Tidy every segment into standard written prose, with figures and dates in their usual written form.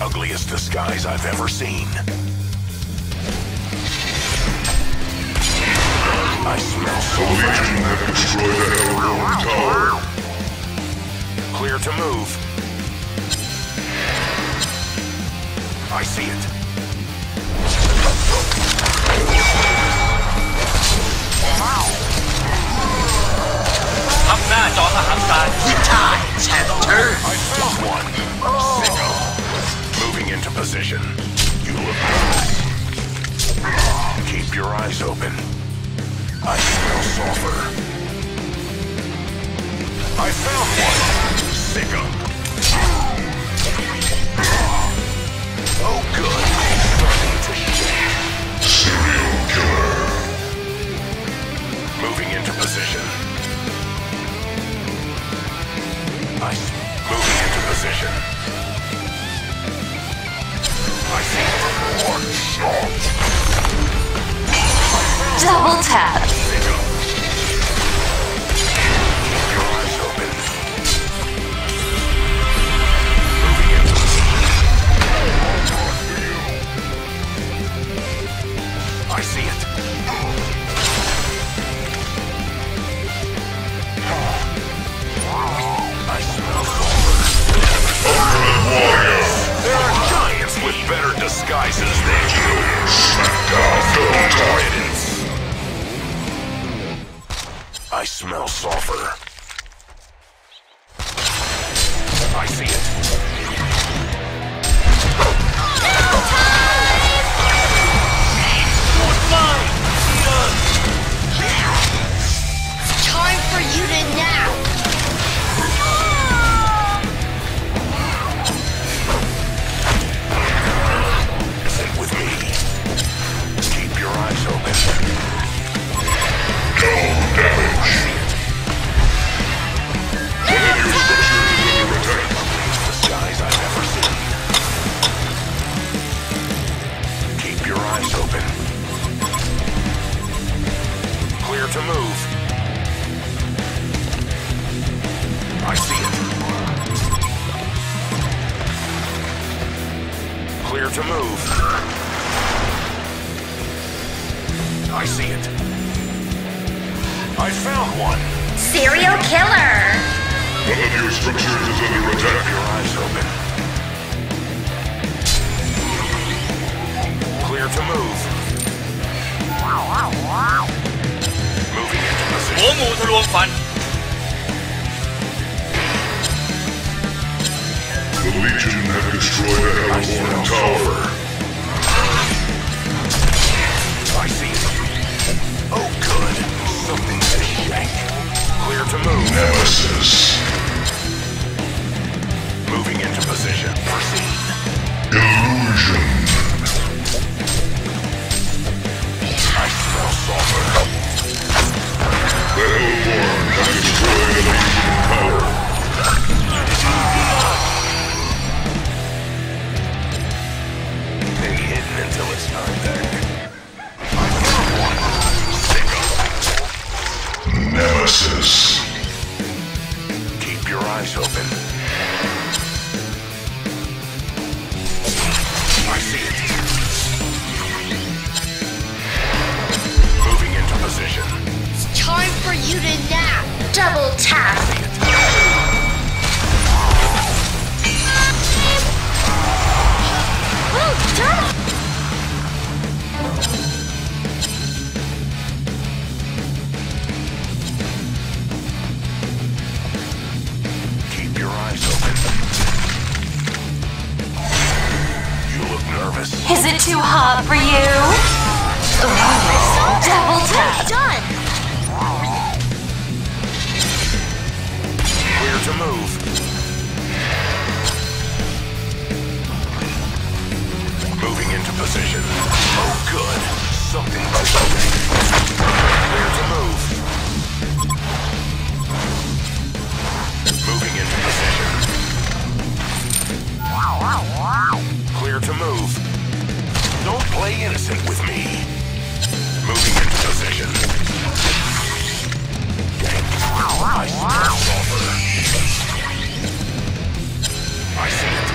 ugliest disguise I've ever seen. I smell so Legion have destroyed the Elrond Tower. Clear to move. I see it. Wow. The tides have turned. I found one. Sicko. Moving into position. You look good. Keep your eyes open. I smell sulfur. I found one! Sicko! Oh good! I'm starting to shake. Serial killer! Moving into position. Moving into position. I see it. One shot! Double tap! I smell sulfur. I see it. Time for you to nap. Sit with me. Keep your eyes open. No damage. To move. I see it. Clear to move. I see it. I found one. Serial killer. One of your structures is under attack. Keep your eyes open. Clear to move. Wow, wow, wow. The Legion have destroyed the Elrond Tower. I see it. Oh good. Something to shake. Clear to move. Nemesis. Moving into position. Proceed. Illusion. I smell sulfur. The Hellborn have destroyed the Legion power. They're hidden until it's time there. I found one. Sicko. Nemesis. Keep your eyes open. I see it. Moving into position. Time for you to nap. Double tap. Keep your eyes open. You look nervous. Is it too hot for you? Oh, double tap. Done. To move. Moving into position. Oh good. Something by something. Clear to move. Moving into position. Wow, wow, wow. Clear to move. Don't play innocent with me. Moving into position. Wow, wow, wow. I see it.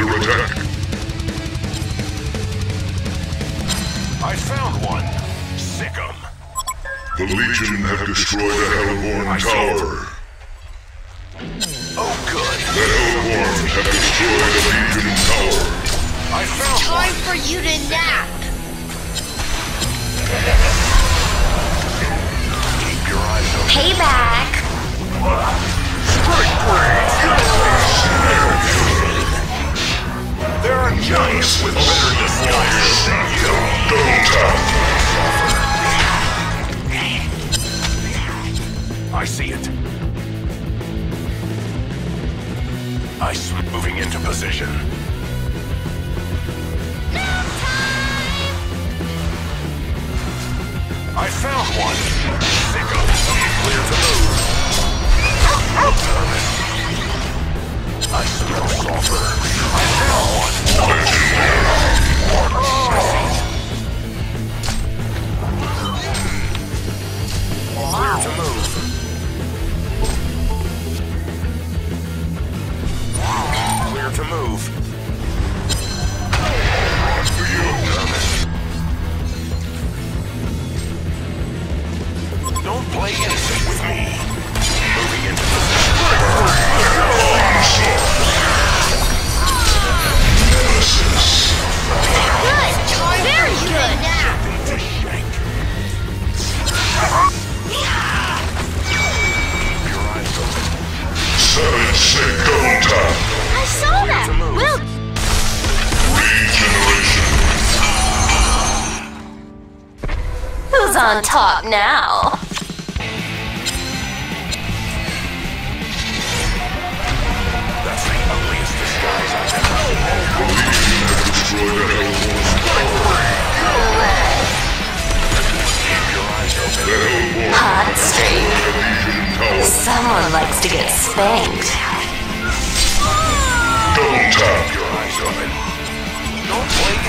Under attack. I found one. Sick 'em. The Legion have destroyed the Hellborn Tower. Oh, good. The Hellborn have destroyed the Legion Tower. I found one. Time for you to nap. Keep your eyes open. Payback. There are giants with better disguises than you. Don't talk. I see it. Ice moving into position. I found one. Sicko, clear to move. I smell sulfur. I found one. Clear to move. Clear to move. Don't play innocent with me. Moving into position. Nemesis. Good. Very good. Something to shake. Keep your eyes open. I saw that. Well. Regeneration. Who's on top now? Hot streak. Someone likes to get spanked. Don't tap your eyes open. Don't play it.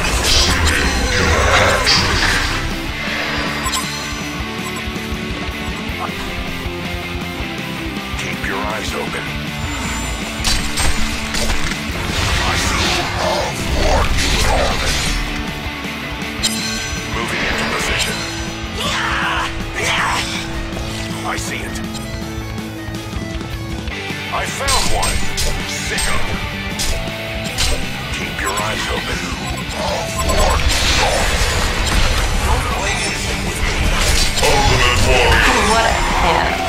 Keep your eyes open. Moving into position. I see it. I found one. Sicko. Keep your eyes open. Don't play anything with me. Ultimate warrior. What a hand.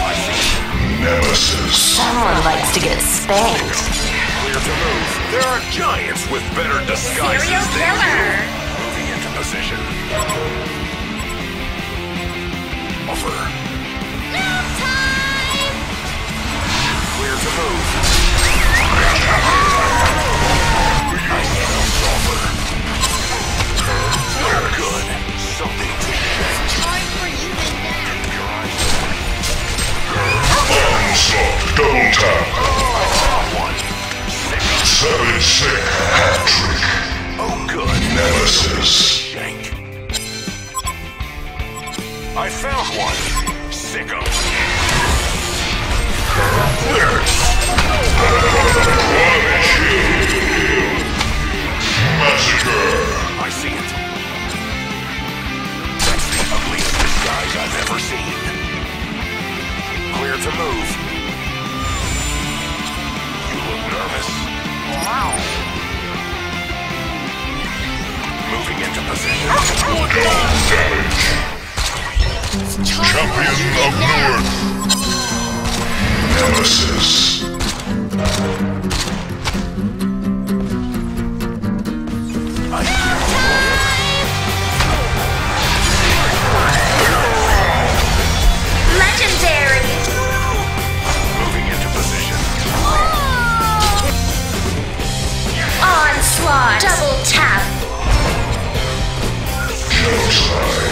Nemesis. Someone likes to get spanked. Clear to move. There are giants with better disguises than you. Moving into position. Offer. No time. Clear to move. Offer. We're good. Something to shake. Time for you to nap. Your eyes open. Don't tap. I saw one. Savage hat trick. Oh good. Nemesis. Shank. I found one. Sicko. There. Massacre. I see it. That's the ugliest disguise I've ever seen. Clear to move. You look nervous. Wow. Moving into position. Damage. Champion of Nord. Nemesis. I can't. Legendary. Moving into position. Onslaught! Double tap! Showtime!